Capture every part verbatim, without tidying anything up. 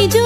मेरी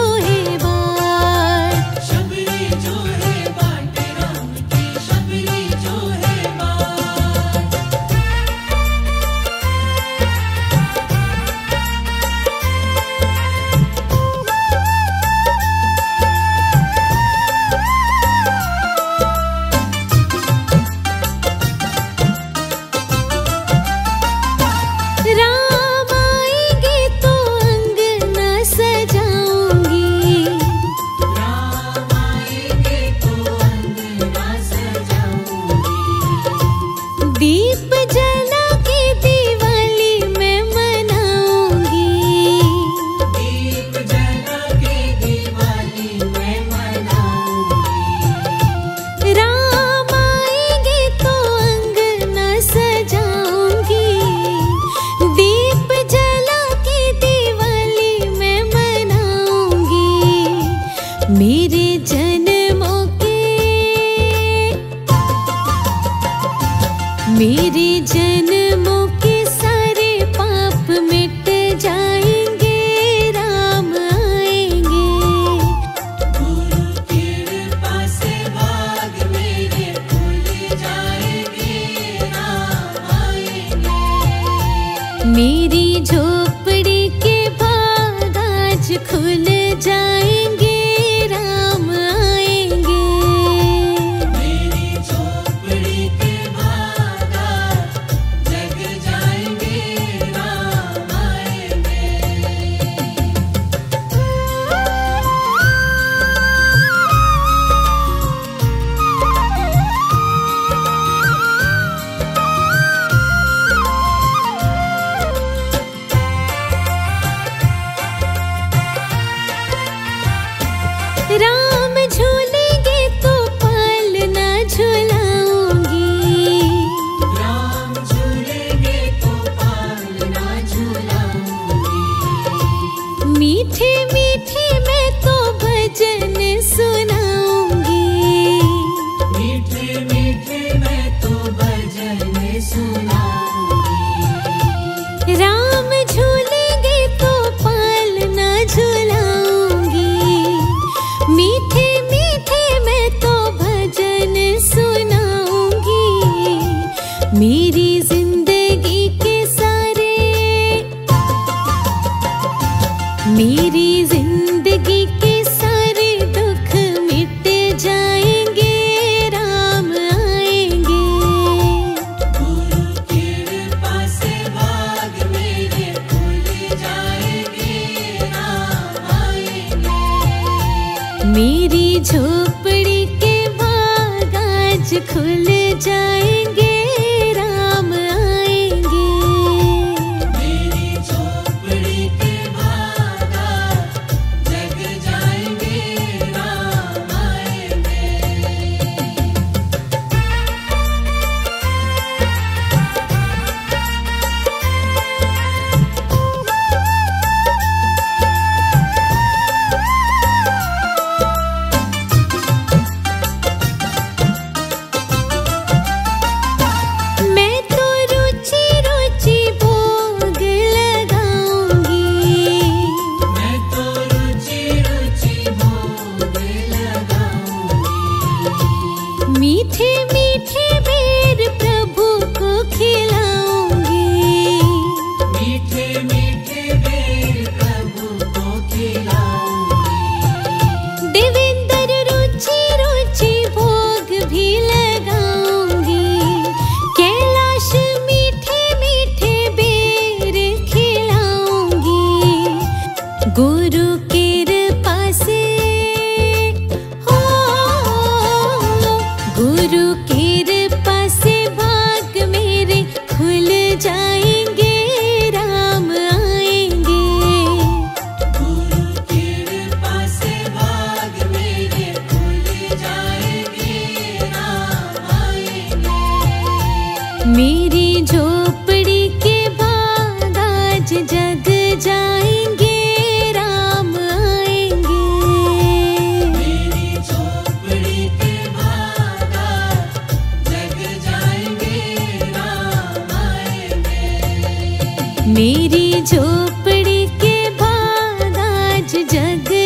झोपड़ी के बाद आज जग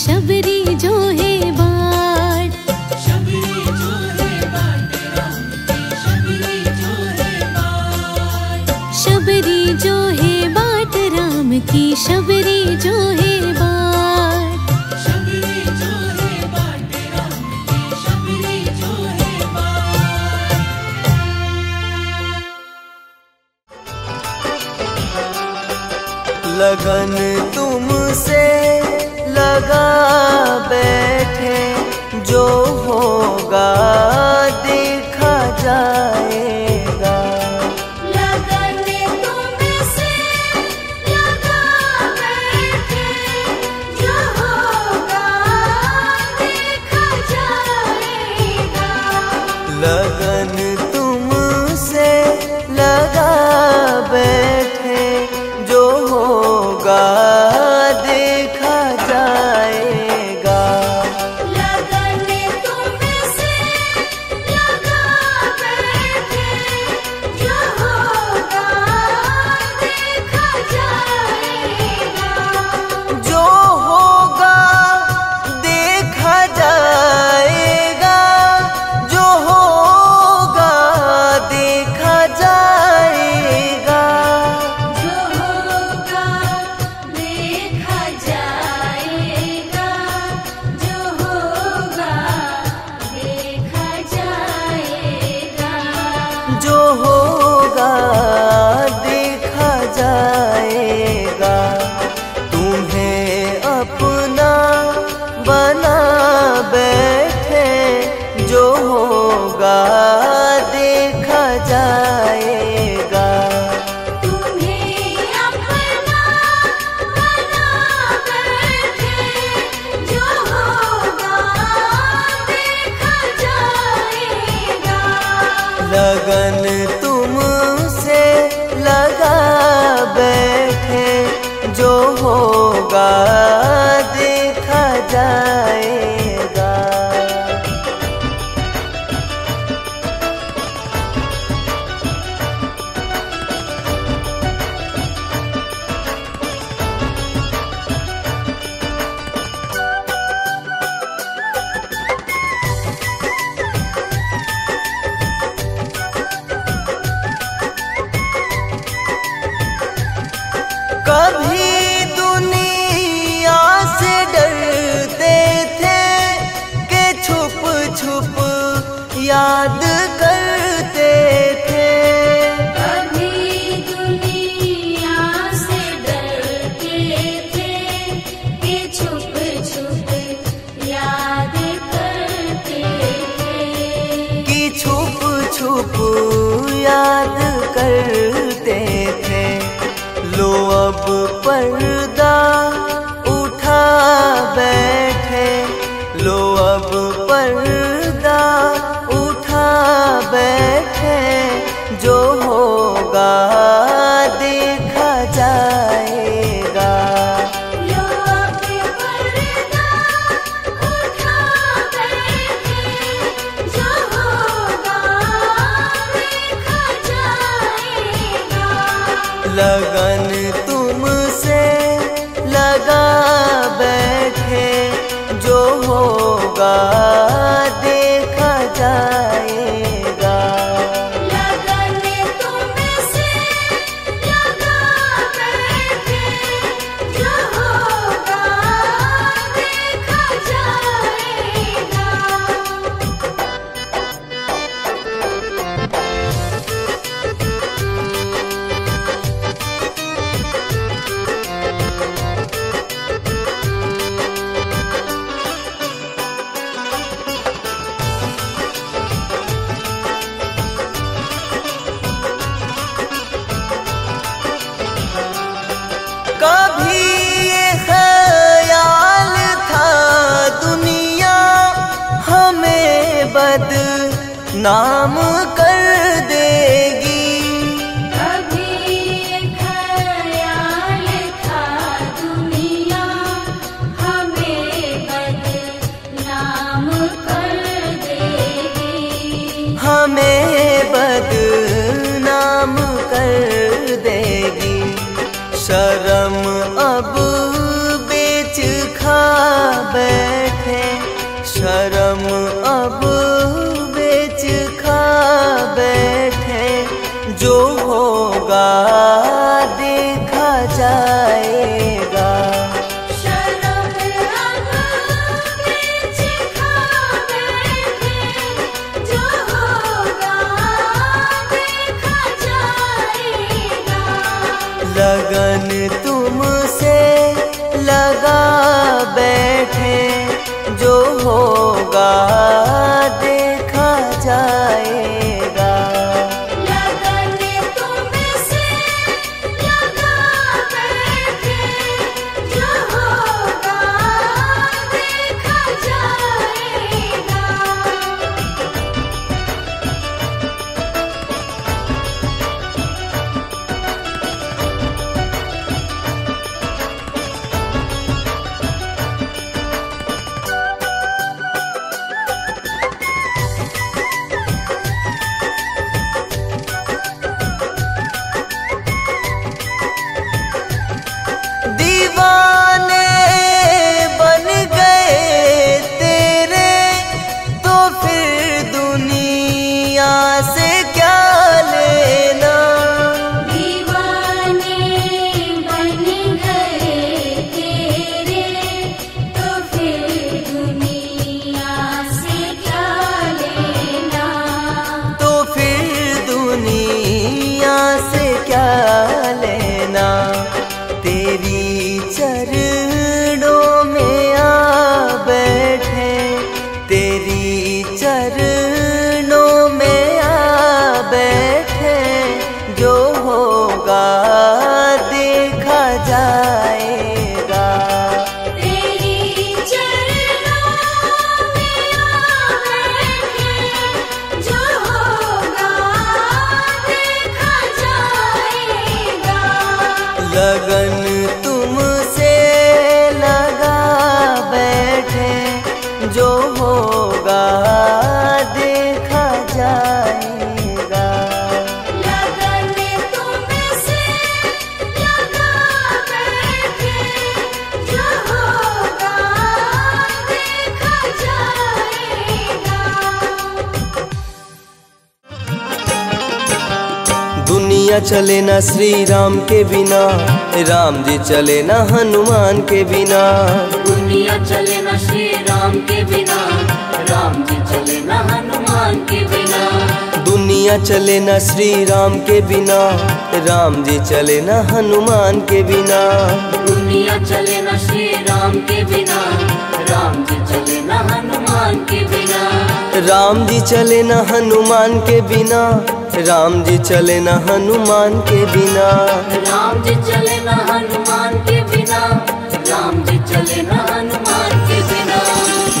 शबरी जो है बाट, शबरी जो है बाट राम की, शबरी जो है बाट, शबरी जो है बाट राम की, शबरी जो है बाट, शबरी जो है बाट राम की, शबरी जो है बाट। लगन तुमसे लगा बैठे जो होगा देखा जाएगा। लगन तुमसे लगा बैठे जो होगा देखा जाएगा। लगन तुमसे लगा बैठे जो होगा नाम कर देगी। कभी ख्याल था दुनिया बैठे जो होगा देखा जाएगा। लगने तुम्हें से लगा बैठे जो होगा देखा जाएगा। चले ना श्री राम के बिना, राम जी चले ना हनुमान के बिना। दुनिया चले ना श्री राम के बिना, राम जी चले ना हनुमान के बिना। दुनिया चले ना श्री राम के बिना, राम जी चले ना हनुमान के बिना। दुनिया चले ना श्री राम के बिना, राम जी चले ना हनुमान के बिना। राम जी चले ना हनुमान के बिना, राम जी चले ना हनुमान के बिना। राम जी चले ना हनुमान के बिना, राम जी चले ना हनुमान के बिना।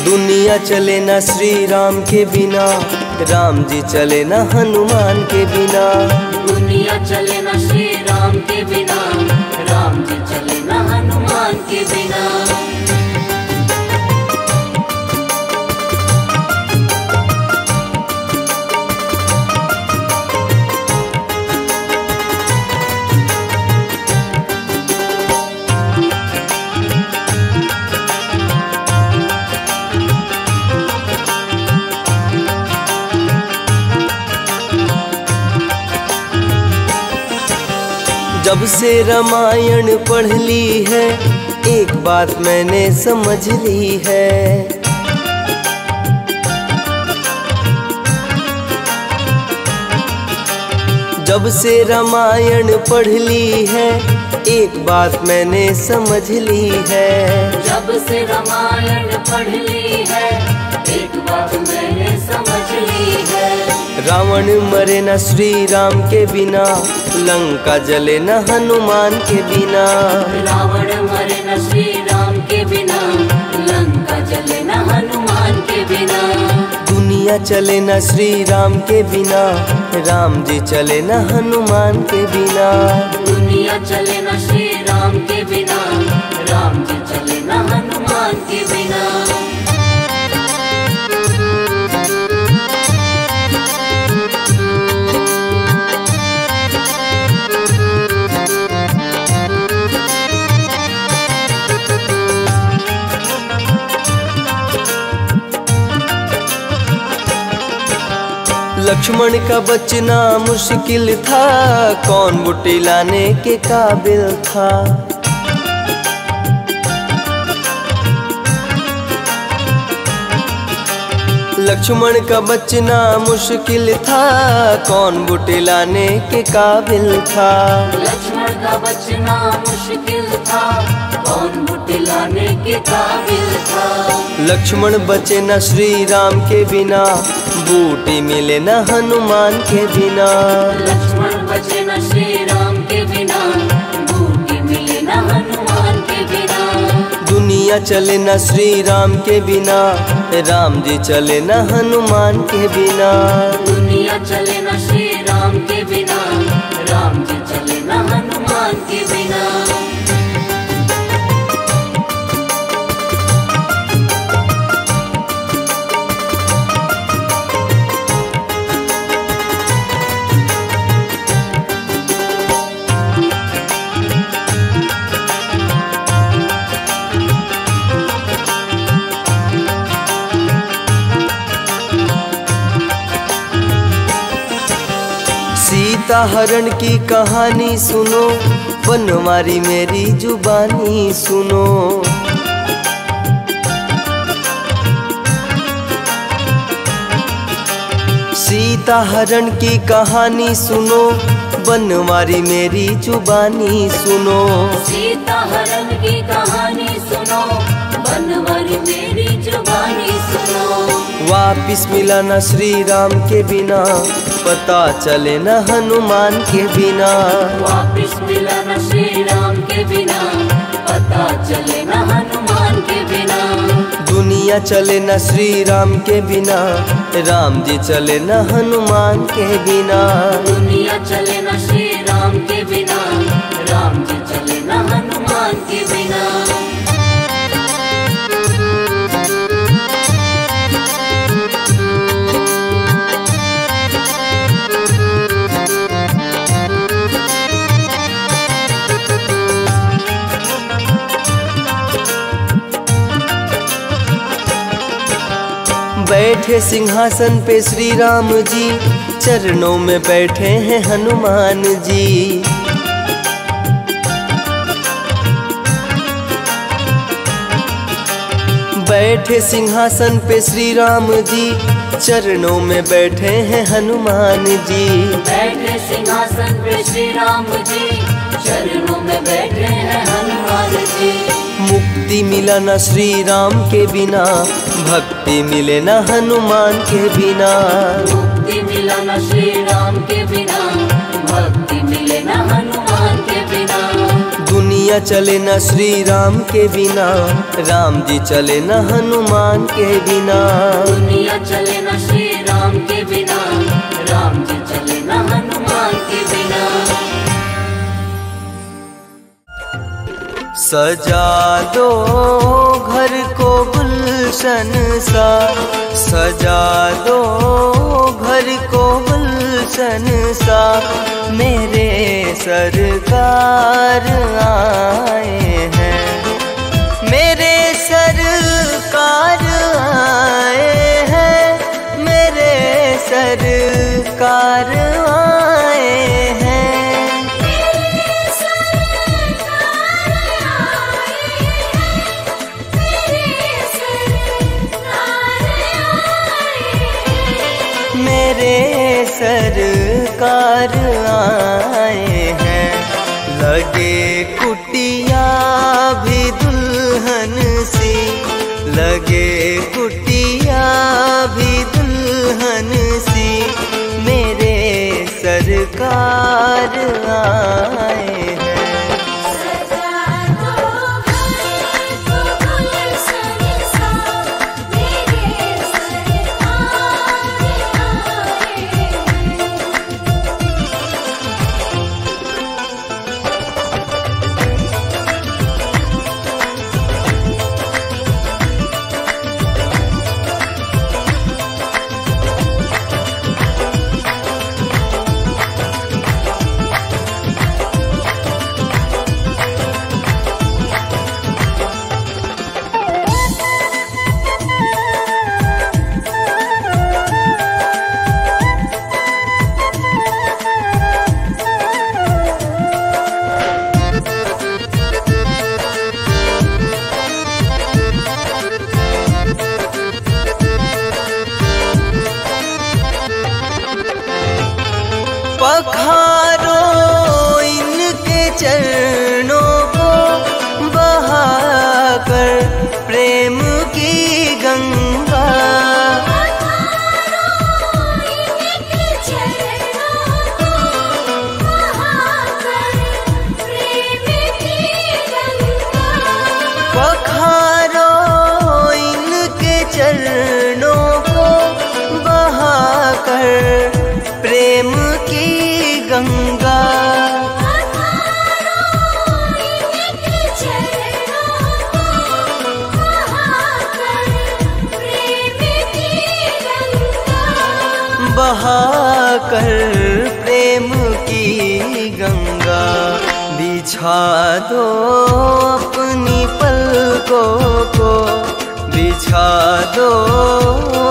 दुनिया चले ना श्री राम के बिना, राम जी चले ना हनुमान के बिना। दुनिया चले ना श्री राम के बिना, राम जी चले ना हनुमान के बिना। जब से रामायण पढ़ ली है एक बात मैंने समझ ली है। जब से रामायण पढ़ ली है एक बात मैंने समझ ली है। जब से रामायण पढ़ ली है एक बात मैंने समझ ली है। रावण मरे ना श्री राम के बिना, लंका जले न हनुमान के बिना। रावण मरे न श्री राम के बिना, लंका जले न हनुमान के बिना। दुनिया चले न श्री राम के बिना, राम जी चले न हनुमान के बिना। दुनिया चले न श्री राम के बिना, राम जी चले न हनुमान के बिना। लक्ष्मण का बचना मुश्किल था, कौन बूटी लाने के काबिल था। लक्ष्मण का बचना मुश्किल था, कौन बूटी लाने के काबिल था। लक्ष्मण का बचना मुश्किल था, कौन बुतलाने के काबिल था। लक्ष्मण बचे न श्री राम के बिना, बूटी मिले न हनुमान के बिना। लक्ष्मण बचे न श्री राम के बिना, बूटी मिले न हनुमान के बिना। दुनिया चले न श्री राम के बिना, राम जी चले न हनुमान के बिना। दुनिया चले न श्री राम के बिना, राम जी चले न हनुमान के बिना। सीता हरण की कहानी सुनो, बनवारी मेरी जुबानी सुनो। सीता हरण की कहानी सुनो, बनवारी मेरी जुबानी सुनो। सीता हरण की कहानी सुनो, बनवारी मेरी जुबानी सुनो। वापिस मिला ना श्री राम के बिना, पता चले न हनुमान के बिना। वापिस मिला न श्री राम के बिना, पता चले न हनुमान के बिना। दुनिया चले न श्री राम के बिना, राम जी चले न हनुमान के बिना। दुनिया चले न श्री राम के बिना, राम जी चले न हनुमान के बिना। बैठे सिंहासन पे श्री राम जी, चरणों में बैठे हैं हनुमान जी। बैठे सिंहासन पे श्री राम जी, चरणों में बैठे हैं हनुमान जी। बैठे सिंहासन पे श्री राम जी, चरणों में बैठे हैं हनुमान जी। मुक्ति मिला ना श्री राम के बिना, भक्ति मिले ना हनुमान के बिना। मुक्ति मिला ना श्री राम के बिना, भक्ति मिले ना हनुमान के बिना। दुनिया चले ना श्री राम के बिना, राम जी चले ना हनुमान के बिना। दुनिया चले ना श्री राम के बिना, राम जी चले ना हनुमान के बिना। सजा दो घर को गुलशन सा, सजा दो घर को गुलशन सा। मेरे सरकार आए हैं, मेरे सरकार आए हैं, मेरे सरकार आए हैं। सरकार आए हैं, लगे कुटिया भी दुल्हन सी, लगे कुटिया भी दुल्हन सी। मेरे सरकार आए हैं। प्रेम की गंगा पखारो इनके चरणों को बहा कर प्रेम की गंगा बहा कर प्रेम की गंगा बिछा दो अपनी पलकों को बिछा दो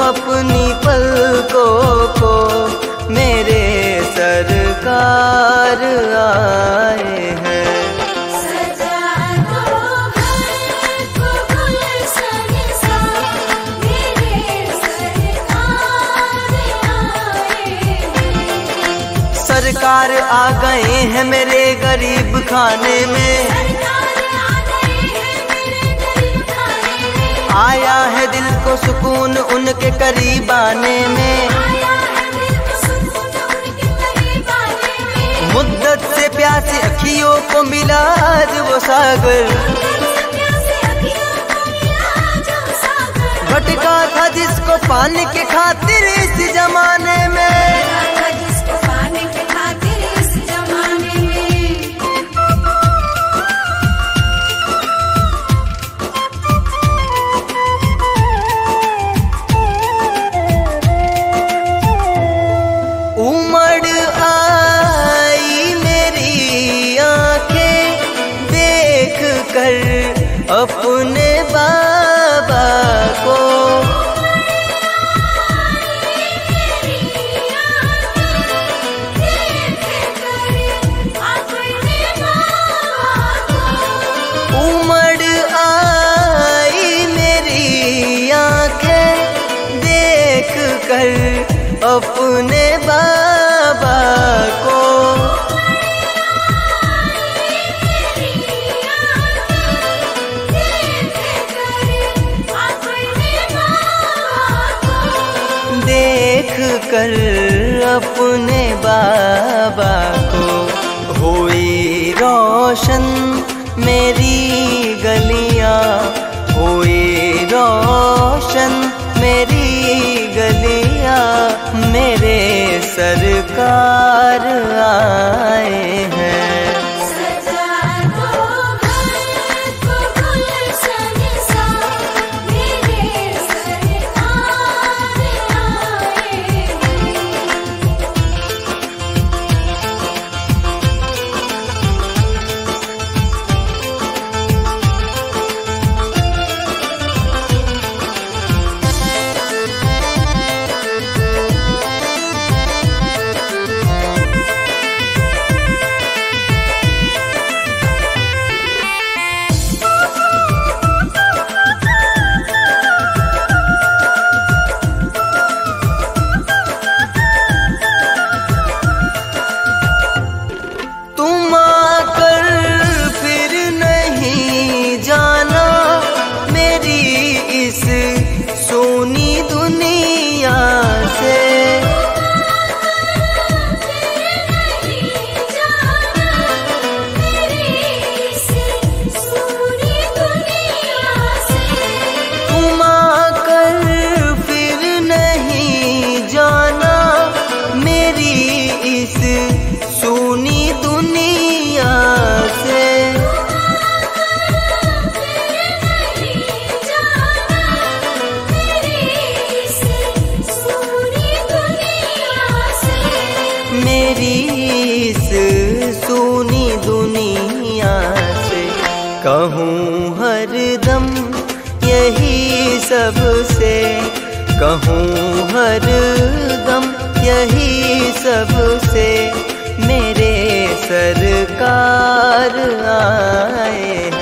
अपनी पलकों को मेरे सरकार आए हैं। सरकार आ गए हैं मेरे गरीब खाने में आया है दिल को सुकून उनके करीब आने में मुद्दत से प्यासी अखियों को मिला आज वो सागर भटका था जिसको पाने के खातिर इस जमाने में अपने बाबा को उमड़ आई मेरी आंखें देख कर अपने बाबा को कर अपने बाबा को हुई रोशन मेरी गलियां हुई रोशन मेरी गलियां मेरे सरकार आए हैं। कहूँ हर दम यही सबसे कहूँ हर दम यही सबसे मेरे सरकार आए।